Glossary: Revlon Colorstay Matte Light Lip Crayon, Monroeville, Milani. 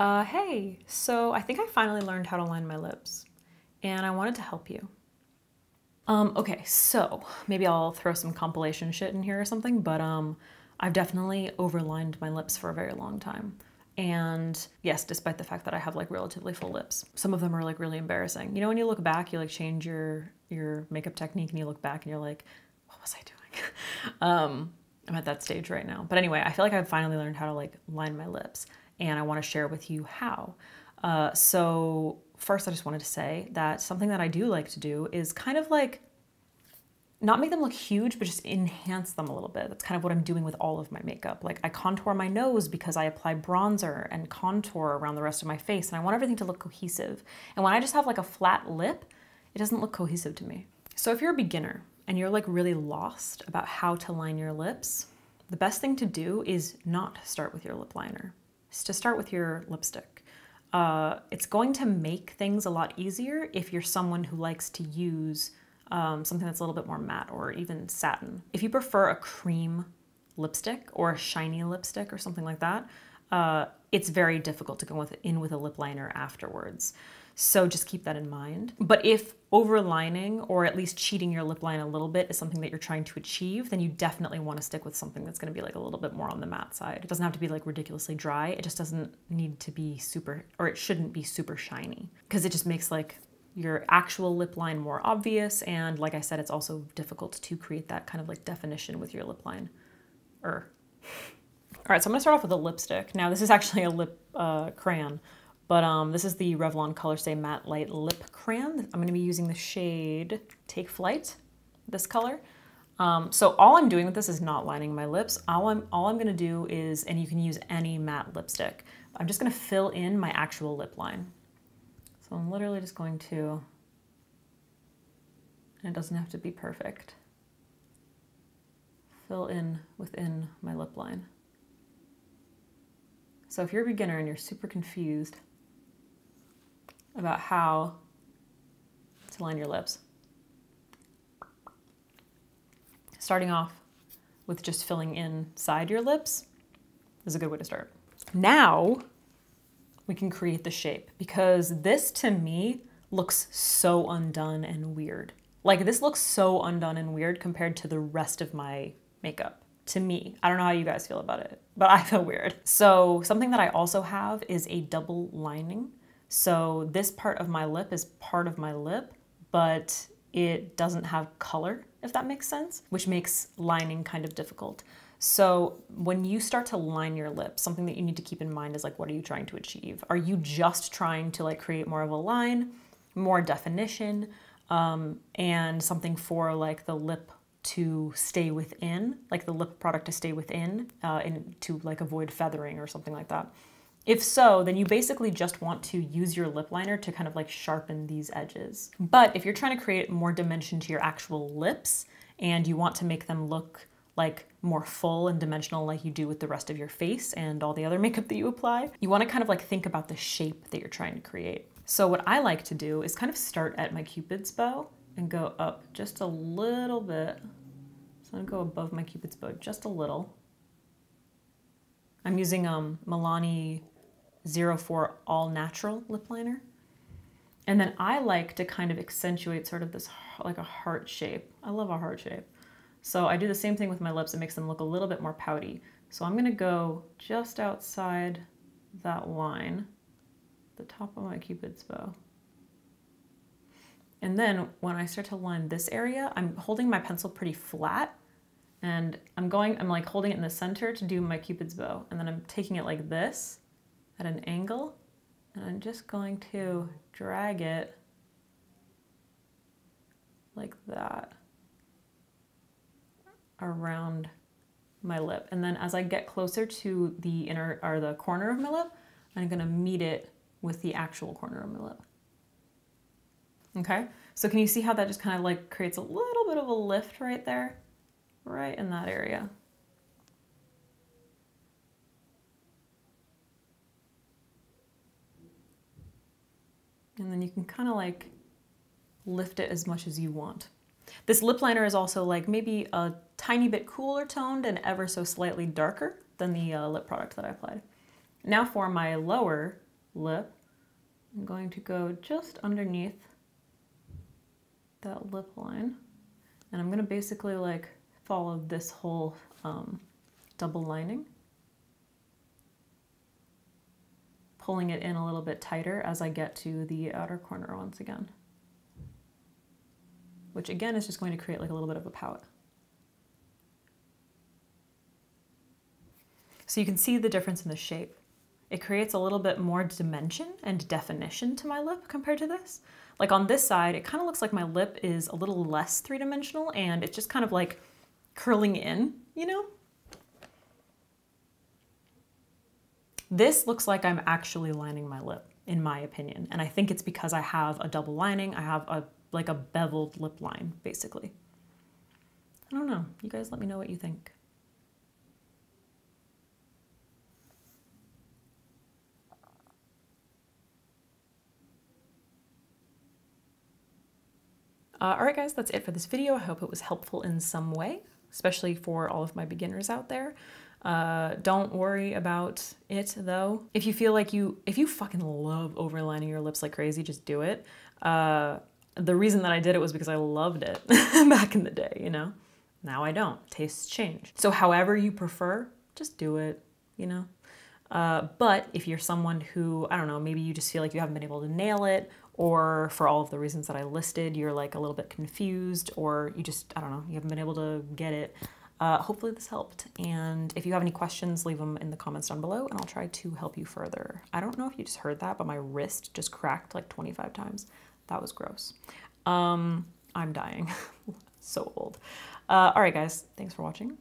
Hey, so I think I finally learned how to line my lips and I wanted to help you. Okay, so maybe I'll throw some compilation shit in here or something, but I've definitely overlined my lips for a very long time. And yes, despite the fact that I have like relatively full lips, some of them are like really embarrassing. You know, when you look back, you like change your makeup technique and you look back and you're like, what was I doing? I'm at that stage right now. But anyway, I feel like I've finally learned how to like line my lips and I want to share with you how. So first I just wanted to say that something that I do like to do is kind of like not make them look huge, but just enhance them a little bit. That's kind of what I'm doing with all of my makeup. Like I contour my nose because I apply bronzer and contour around the rest of my face, and I want everything to look cohesive. And when I just have like a flat lip, it doesn't look cohesive to me. So if you're a beginner and you're like really lost about how to line your lips, the best thing to do is not start with your lip liner. It's to start with your lipstick. It's going to make things a lot easier if you're someone who likes to use something that's a little bit more matte or even satin. If you prefer a cream lipstick or a shiny lipstick or something like that, it's very difficult to go in with a lip liner afterwards. So just keep that in mind. But if overlining or at least cheating your lip line a little bit is something that you're trying to achieve, then you definitely want to stick with something that's going to be like a little bit more on the matte side. It doesn't have to be like ridiculously dry. It just doesn't need to be super, or it shouldn't be super shiny, because it just makes like your actual lip line more obvious. And like I said, it's also difficult to create that kind of like definition with your lip line. All right, so I'm gonna start off with a lipstick. Now this is actually a lip crayon, but this is the Revlon Colorstay Matte Light Lip Crayon. I'm gonna be using the shade Take Flight, this color. So all I'm doing with this is not lining my lips. All I'm gonna do is, and you can use any matte lipstick, I'm just gonna fill in my actual lip line. So I'm literally just going to, and it doesn't have to be perfect, fill in within my lip line. So if you're a beginner and you're super confused about how to line your lips, starting off with just filling inside your lips is a good way to start. Now we can create the shape, because this to me looks so undone and weird. Like this looks so undone and weird compared to the rest of my makeup. To me, I don't know how you guys feel about it, but I feel weird. So something that I also have is a double lining. So this part of my lip is part of my lip, but it doesn't have color, if that makes sense, which makes lining kind of difficult. So when you start to line your lips, something that you need to keep in mind is like, what are you trying to achieve? Are you just trying to like create more of a line, more definition, and something for like the lip to stay within, like the lip product to stay within and to like avoid feathering or something like that? If so, then you basically just want to use your lip liner to kind of like sharpen these edges. But if you're trying to create more dimension to your actual lips and you want to make them look like more full and dimensional like you do with the rest of your face and all the other makeup that you apply, you want to kind of like think about the shape that you're trying to create. So what I like to do is kind of start at my Cupid's bow and go up just a little bit. So I'm gonna go above my Cupid's bow just a little. I'm using Milani 04 All Natural Lip Liner. And then I like to kind of accentuate sort of this like a heart shape. I love a heart shape. So I do the same thing with my lips. It makes them look a little bit more pouty. So I'm gonna go just outside that line, the top of my Cupid's bow. And then when I start to line this area, I'm holding my pencil pretty flat and I'm like holding it in the center to do my Cupid's bow. And then I'm taking it like this at an angle and I'm just going to drag it like that around my lip. And then as I get closer to the inner or the corner of my lip, I'm gonna meet it with the actual corner of my lip. Okay, so can you see how that just kind of like creates a little bit of a lift right there, right in that area? And then you can kind of like lift it as much as you want. This lip liner is also like maybe a tiny bit cooler toned and ever so slightly darker than the lip product that I applied. Now for my lower lip. I'm going to go just underneath that lip line, and I'm going to basically like follow this whole double lining, pulling it in a little bit tighter as I get to the outer corner once again, which again is just going to create like a little bit of a pout. So you can see the difference in the shape. It creates a little bit more dimension and definition to my lip compared to this. Like on this side, it kind of looks like my lip is a little less three-dimensional and it's just kind of like curling in, you know? This looks like I'm actually lining my lip, in my opinion. And I think it's because I have a double lining. I have like a beveled lip line, basically. I don't know. You guys let me know what you think. Alright guys, that's it for this video. I hope it was helpful in some way, especially for all of my beginners out there. Don't worry about it though. If you feel like if you fucking love overlining your lips like crazy, just do it. The reason that I did it was because I loved it back in the day, you know? Now I don't. Tastes change. So however you prefer, just do it, you know? But if you're someone who, I don't know, maybe you just feel like you haven't been able to nail it, or for all of the reasons that I listed, you're like a little bit confused, or you just, I don't know, you haven't been able to get it. Hopefully this helped. And if you have any questions, leave them in the comments down below and I'll try to help you further. I don't know if you just heard that, but my wrist just cracked like 25 times. That was gross. I'm dying. So old. All right guys, thanks for watching.